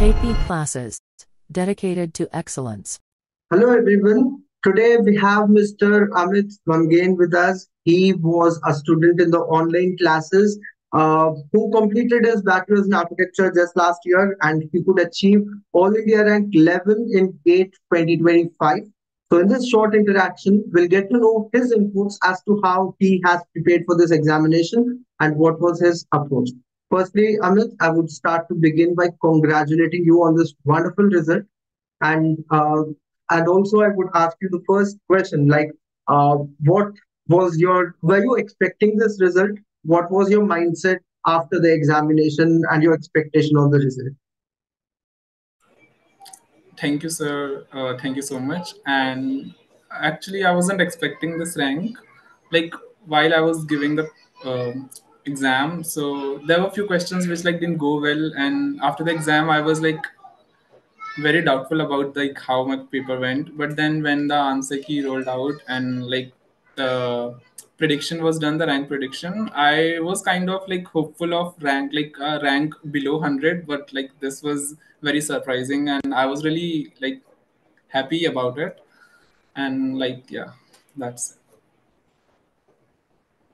KP Classes, dedicated to excellence. Hello everyone. Today we have Mr. Amit Mamgain with us. He was a student in the online classes who completed his bachelor's in architecture just last year, and he could achieve All India Rank 11 in GATE 2025. So in this short interaction, we'll get to know his inputs as to how he has prepared for this examination and what was his approach. Firstly, Amit, I would start to begin by congratulating you on this wonderful result. And also I would ask you the first question, like were you expecting this result? What was your mindset after the examination and your expectation of the result? Thank you, sir. Thank you so much. And actually, I wasn't expecting this rank. Like, while I was giving the exam, so there were a few questions which like didn't go well. And after the exam, I was like very doubtful about like how my paper went. But then when the answer key rolled out and like the prediction was done, the rank prediction, I was kind of like hopeful of rank, like a rank below 100. But like this was very surprising, and I was really like happy about it, and like yeah, that's it.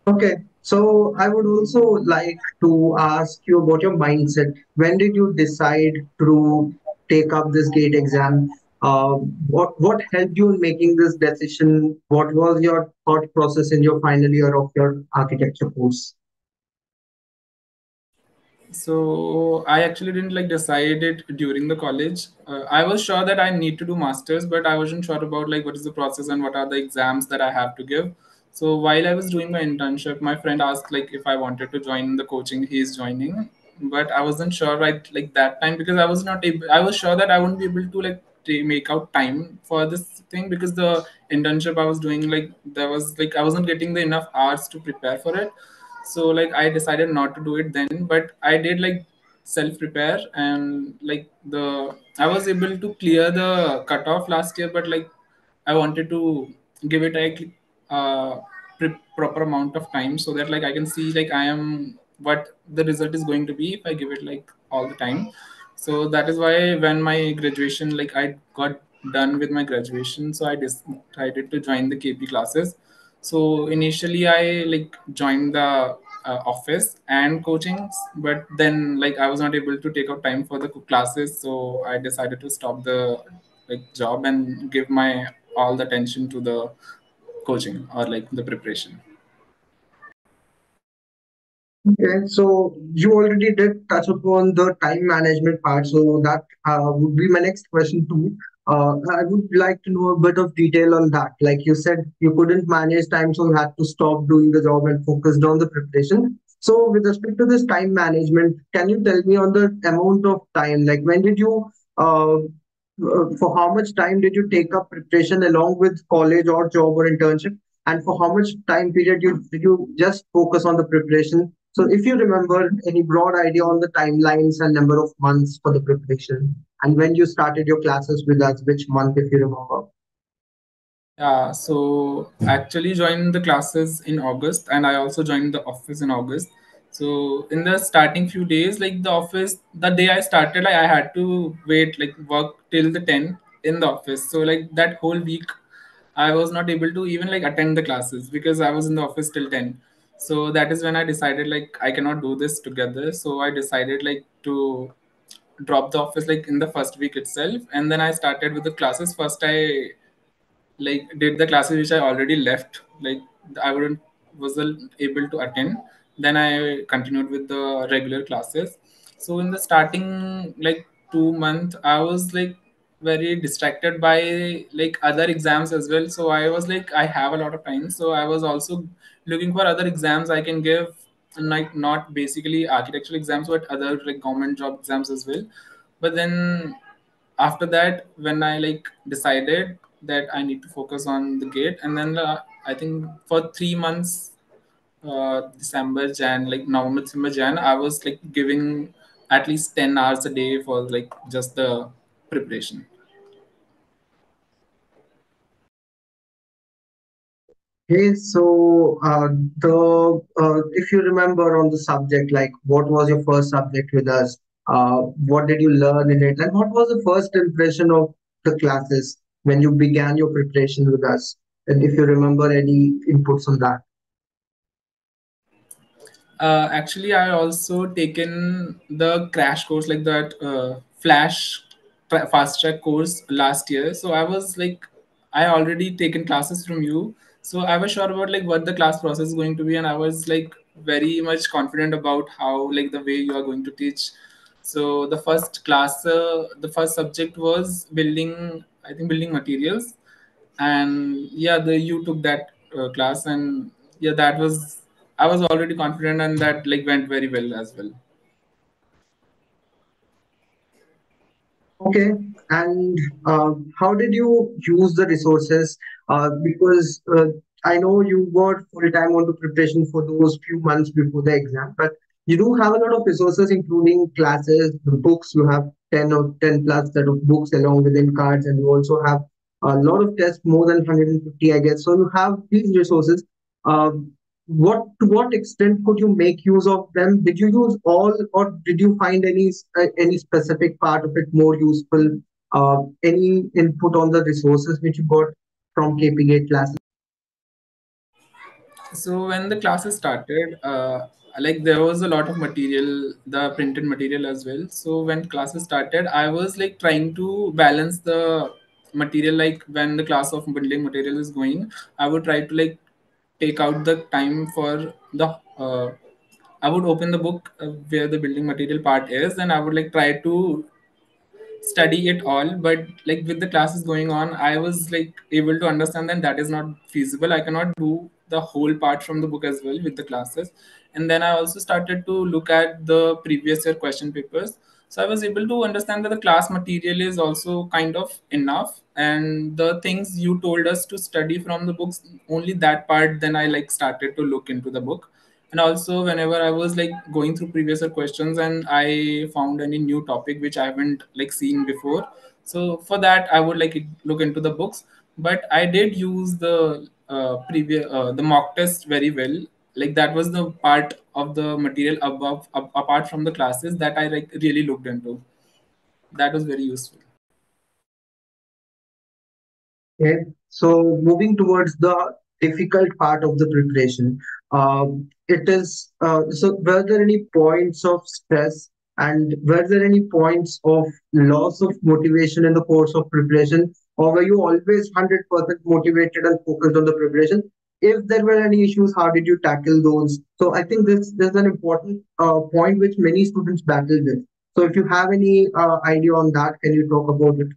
Okay, so I would also like to ask you about your mindset. When did you decide to take up this GATE exam? What helped you in making this decision? What was your thought process in your final year of your architecture course? So I actually didn't like decide it during the college. I was sure that I need to do masters, but I wasn't sure about like what is the process and what are the exams that I have to give. So while I was doing my internship, my friend asked like if I wanted to join the coaching he's joining, but I wasn't sure right like that time, because I was not able, I was sure that I wouldn't be able to like make out time for this thing, because the internship I was doing, like there was like I wasn't getting the enough hours to prepare for it. So like I decided not to do it then, but I did like self-prepare, and like I was able to clear the cutoff last year, but like I wanted to give it like proper amount of time, so that like I can see like I am what the result is going to be if I give it like all the time. So that is why when my graduation, like I got done with my graduation, so I decided to join the KP Classes. So initially I like joined the office and coachings, but then like I was not able to take out time for the classes. So I decided to stop the like job and give my all the attention to the coaching or like the preparation. Okay, so you already did touch upon the time management part, so that would be my next question too. I would like to know a bit of detail on that. Like you said, you couldn't manage time, so you had to stop doing the job and focused on the preparation. So with respect to this time management, can you tell me on the amount of time? Like when did you, for how much time did you take up preparation along with college or job or internship? And for how much time period did you just focus on the preparation? So if you remember, any broad idea on the timelines and number of months for the preparation, and when you started your classes with us, which month, if you remember? Yeah, so actually joined the classes in August, and I also joined the office in August. So in the starting few days, like the office, the day I started, like I had to wait, like work till the 10 in the office. So like that whole week, I was not able to even like attend the classes because I was in the office till 10. So that is when I decided like I cannot do this together. So I decided like to drop the office like in the first week itself, and then I started with the classes. First I like did the classes which I already left, like I wasn't able to attend. Then I continued with the regular classes. So in the starting like 2 months, I was like very distracted by like other exams as well. So I was like I have a lot of time, so I was also looking for other exams I can give, and like not basically architectural exams, but other like government job exams as well. But then after that, when I like decided that I need to focus on the GATE, and then I think for 3 months, December, Jan, like November, December, Jan, I was like giving at least 10 hours a day for like just the preparation. Okay, so if you remember on the subject, like what was your first subject with us? What did you learn in it? And what was the first impression of the classes when you began your preparation with us? And if you remember any inputs on that. Actually, I also taken the crash course, like that flash fast track course last year. So I was like, I already taken classes from you. So I was sure about like what the class process is going to be. And I was like very much confident about how like the way you are going to teach. So the first class, the first subject was building, I think building materials. And yeah, you took that class and yeah, that was, I was already confident and that like went very well as well. Okay, and how did you use the resources? Because I know you were full time on the preparation for those few months before the exam, but you do have a lot of resources, including classes, the books. You have 10 plus set of books along with cards, and you also have a lot of tests, more than 150, I guess. So you have these resources. To what extent could you make use of them? Did you use all, or did you find any specific part of it more useful? Any input on the resources which you got from KP GATE classes? So when the classes started, like there was a lot of material, the printed material as well. So when classes started, I was like trying to balance the material. Like when the class of building material is going, I would try to like take out the time for the I would open the book where the building material part is, and I would like try to study it all. But like with the classes going on, I was like able to understand that that is not feasible. I cannot do the whole part from the book as well with the classes. And then I also started to look at the previous year question papers. So I was able to understand that the class material is also kind of enough, and the things you told us to study from the books, only that part, then I like started to look into the book. And also whenever I was like going through previous year questions and I found any new topic which I haven't like seen before, so for that I would like look into the books. But I did use the mock test very well. Like that was the part of the material above, apart from the classes, that I like really looked into. That was very useful. Okay, so moving towards the difficult part of the preparation, it is so were there any points of stress, and were there any points of loss of motivation in the course of preparation, or were you always 100% motivated and focused on the preparation? If there were any issues, how did you tackle those? So I think this is an important point which many students battle with. So if you have any idea on that, can you talk about it?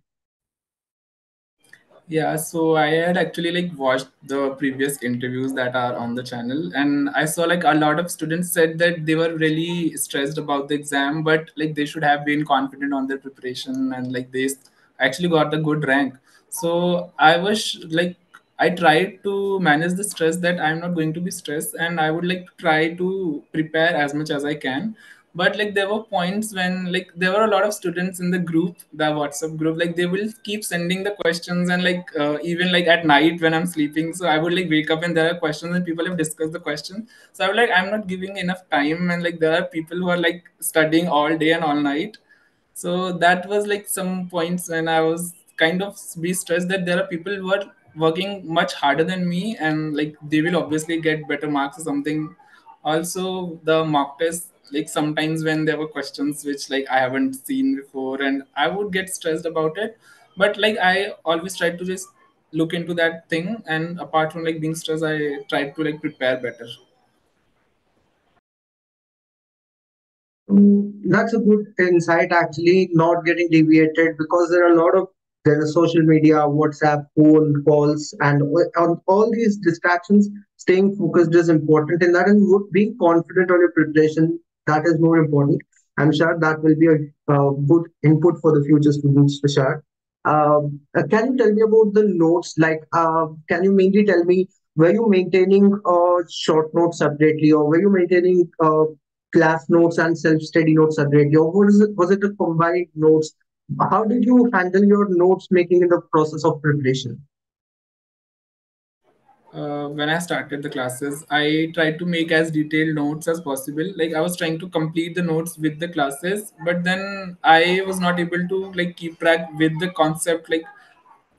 Yeah, so I had actually like watched the previous interviews that are on the channel, and I saw like a lot of students said that they were really stressed about the exam, but like they should have been confident on their preparation, and like they actually got a good rank. So I was like, I tried to manage the stress that I'm not going to be stressed, and I would like to try to prepare as much as I can. But like there were points when like there were a lot of students in the group, the WhatsApp group, like they will keep sending the questions, and like even like at night when I'm sleeping, so I would like wake up and there are questions and people have discussed the question. So I would like, I'm not giving enough time, and like there are people who are like studying all day and all night. So that was like some points when I was kind of be stressed that there are people who are working much harder than me, and like they will obviously get better marks or something. Also the mock test, like sometimes when there were questions which like I haven't seen before, and I would get stressed about it. But like I always tried to just look into that thing, and apart from like being stressed, I tried to like prepare better. That's a good insight actually, not getting deviated, because there are a lot of social media, WhatsApp, phone calls, and on all these distractions, staying focused is important. And that is being confident on your preparation, that is more important. I'm sure that will be a good input for the future students, for sure. Can you tell me about the notes? Like, can you mainly tell me, were you maintaining short notes separately, or were you maintaining class notes and self-study notes separately, or was it a combined notes? How did you handle your notes making in the process of preparation? when I started the classes, I tried to make as detailed notes as possible. Like I was trying to complete the notes with the classes, but then I was not able to like keep track with the concept. Like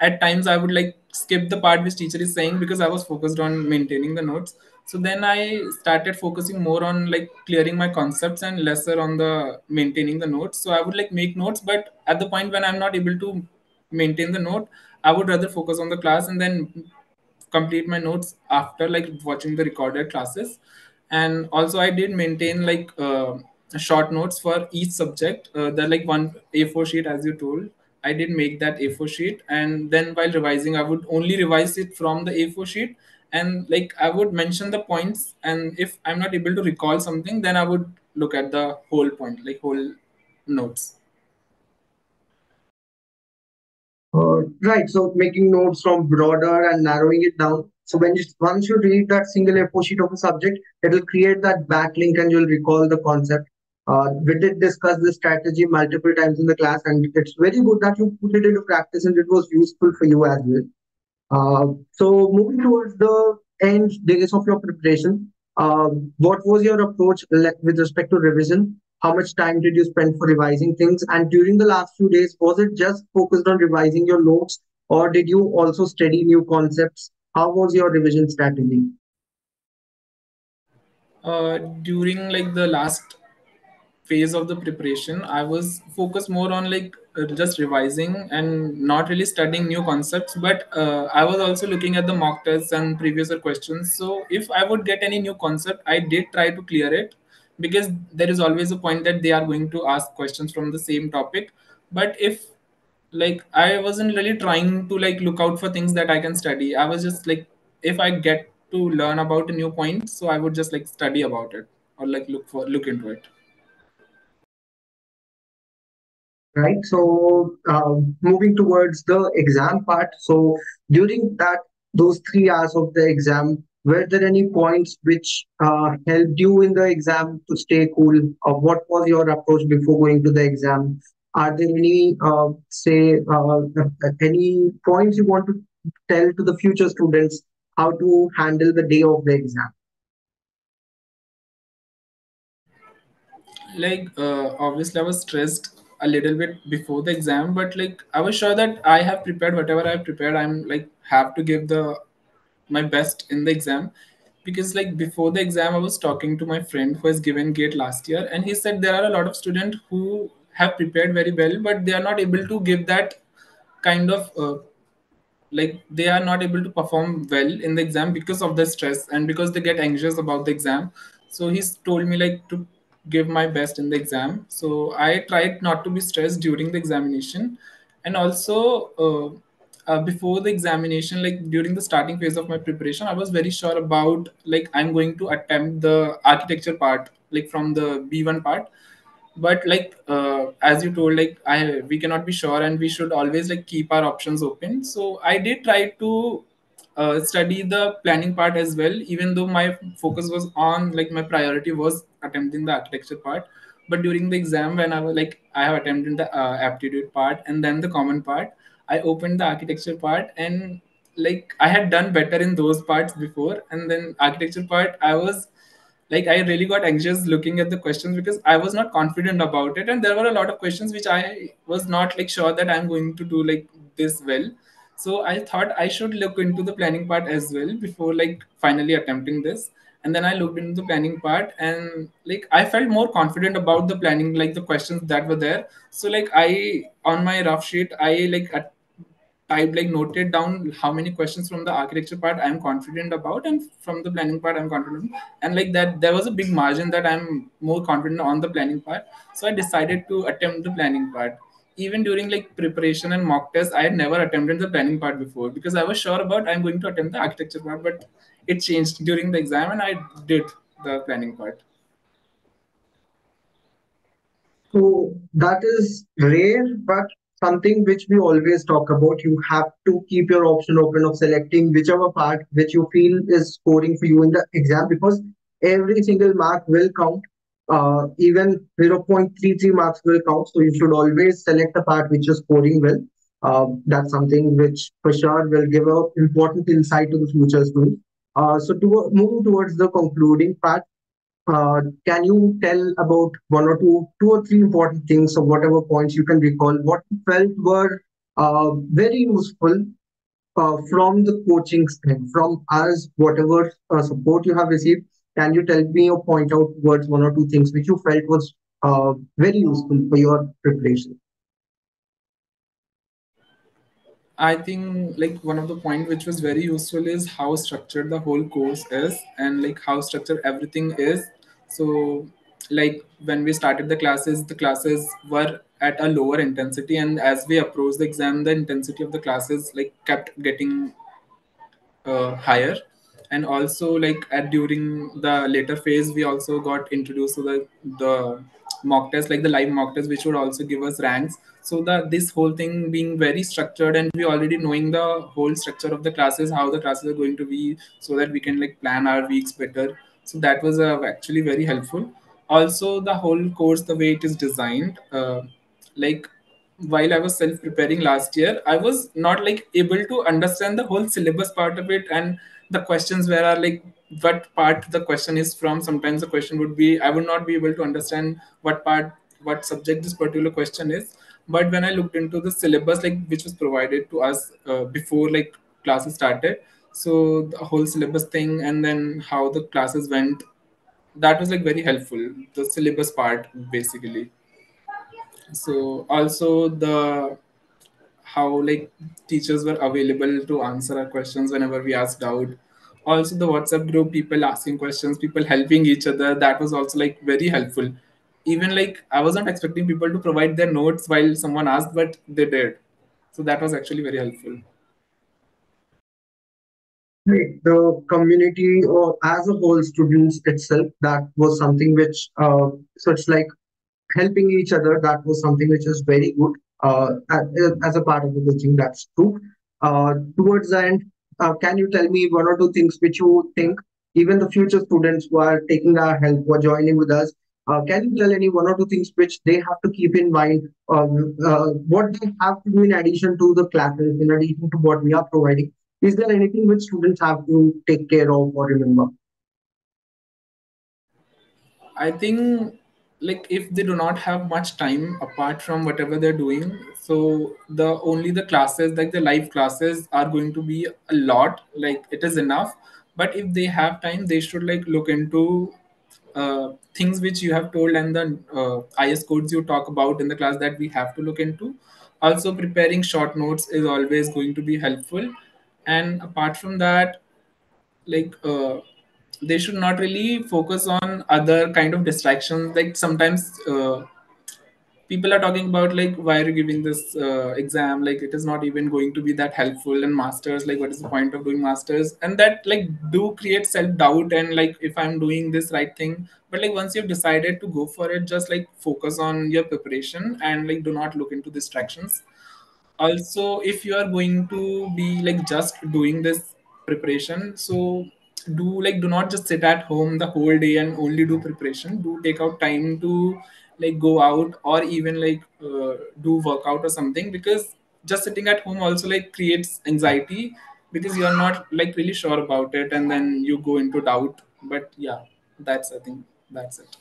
at times I would like skip the part which teacher is saying because I was focused on maintaining the notes. So then I started focusing more on like clearing my concepts and lesser on the maintaining the notes. So I would like make notes, but at the point when I'm not able to maintain the note, I would rather focus on the class and then complete my notes after like watching the recorded classes. And also I did maintain like short notes for each subject. They're like one A4 sheet, as you told. I did make that A4 sheet, and then while revising, I would only revise it from the A4 sheet, and like I would mention the points, and if I'm not able to recall something, then I would look at the whole point, like whole notes. Right, so making notes from broader and narrowing it down. So when once you read that single A4 sheet of a subject, it will create that backlink and you'll recall the concept. We did discuss this strategy multiple times in the class, and it's very good that you put it into practice and it was useful for you as well. So moving towards the end days of your preparation, what was your approach with respect to revision? How much time did you spend for revising things? And during the last few days, was it just focused on revising your notes, or did you also study new concepts? How was your revision strategy? During like the last phase of the preparation, I was focused more on like just revising and not really studying new concepts, but I was also looking at the mock tests and previous questions. So if I would get any new concept, I did try to clear it, because there is always a point that they are going to ask questions from the same topic. But if like I wasn't really trying to like look out for things that I can study, I was just like, if I get to learn about a new point, so I would just like study about it or like look into it. Right. So moving towards the exam part. So during those 3 hours of the exam, were there any points which helped you in the exam to stay cool? Or what was your approach before going to the exam? Are there any, any points you want to tell to the future students how to handle the day of the exam? Like, obviously I was stressed a little bit before the exam, but like, I was sure that I have prepared whatever I have prepared. I'm like, have to give my best in the exam, because like before the exam I was talking to my friend who has given GATE last year, and he said there are a lot of students who have prepared very well, but they are not able to give that kind of like they are not able to perform well in the exam because of the stress and because they get anxious about the exam. So he's told me like to give my best in the exam. So I tried not to be stressed during the examination, and also before the examination, like during the starting phase of my preparation, I was very sure about like I'm going to attempt the architecture part, like from the B1 part. But like as you told, like we cannot be sure, and we should always like keep our options open. So I did try to study the planning part as well, even though my focus was on like my priority was attempting the architecture part. But during the exam, when I was like I have attempted the aptitude part and then the common part, I opened the architecture part, and like I had done better in those parts before. And then architecture part, I was like, I really got anxious looking at the questions because I was not confident about it. And there were a lot of questions which I was not like sure that I'm going to do like this well. So I thought I should look into the planning part as well before like finally attempting this. And then I looked into the planning part, and like I felt more confident about the planning, like the questions that were there. So like on my rough sheet, I like typed, like noted down how many questions from the architecture part I'm confident about, and from the planning part I'm confident. And like that, there was a big margin that I'm more confident on the planning part. So I decided to attempt the planning part. Even during like preparation and mock tests, I had never attempted the planning part before because I was sure about I'm going to attempt the architecture part, but it changed during the exam and I did the planning part. So that is rare, but something which we always talk about. You have to keep your option open of selecting whichever part which you feel is scoring for you in the exam, because every single mark will count. Even 0.33 marks will count. So you should always select the part which is scoring well. That's something which for sure will give an important insight to the future students. So moving towards the concluding part, can you tell about two or three important things or whatever points you can recall, what you felt were very useful from the coaching stand, from us, whatever support you have received? Can you tell me or point out words, one or two things which you felt was very useful for your preparation? I think one of the points which was very useful is how structured the whole course is and how structured everything is. So when we started the classes were at a lower intensity, and as we approached the exam, the intensity of the classes kept getting higher. And also during the later phase, we also got introduced to the mock test, the live mock test, which would also give us ranks. So this whole thing being very structured, and we already knowing the whole structure of the classes, how the classes are going to be, so that we can plan our weeks better. So that was actually very helpful. Also the whole course, the way it is designed, while I was self-preparing last year, I was not able to understand the whole syllabus part of it, and the questions were what part the question is from. Sometimes the question would be, I would not be able to understand what subject this particular question is. But when I looked into the syllabus, which was provided to us before classes started, so the whole syllabus thing and then how the classes went, that was very helpful, the syllabus part basically. So also the how teachers were available to answer our questions whenever we asked out. Also the WhatsApp group, people asking questions, people helping each other. That was also very helpful. Even I wasn't expecting people to provide their notes while someone asked, but they did. So that was actually very helpful. Right. The community or as a whole students itself, that was something which helping each other, that was something which is very good as a part of the coaching. That's true. Towards the end, can you tell me one or two things which you think even the future students who are taking our help, who are joining with us, can you tell any one or two things which they have to keep in mind, what they have to do in addition to the classes, in addition to what we are providing? Is there anything which students have to take care of or remember? I think if they do not have much time apart from whatever they're doing, so only the classes, the live classes are going to be a lot, it is enough. But if they have time, they should look into things which you have told and the IS codes you talk about in the class that we have to look into. Also preparing short notes is always going to be helpful. And apart from that, they should not really focus on other kind of distractions. Sometimes people are talking about why are you giving this exam? It is not even going to be that helpful. And masters, what is the point of doing masters? And that do create self-doubt and if I'm doing this right thing. But once you've decided to go for it, just focus on your preparation and do not look into distractions. Also, if you are going to be just doing this preparation, so do not just sit at home the whole day and only do preparation. Do take out time to go out or even do workout or something, because just sitting at home also creates anxiety because you're not really sure about it and then you go into doubt. But yeah, I think that's it.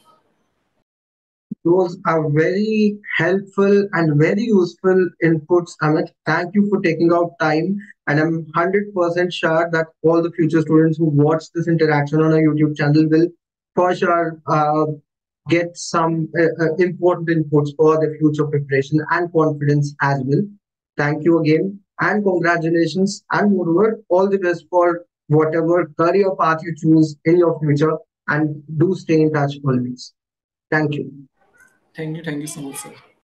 Those are very helpful and very useful inputs, Amit. Thank you for taking out time. And I'm 100% sure that all the future students who watch this interaction on our YouTube channel will for sure get some important inputs for their future preparation and confidence as well. Thank you again and congratulations, and moreover, all the best for whatever career path you choose in your future, and do stay in touch always. Thank you. Thank you so much, sir.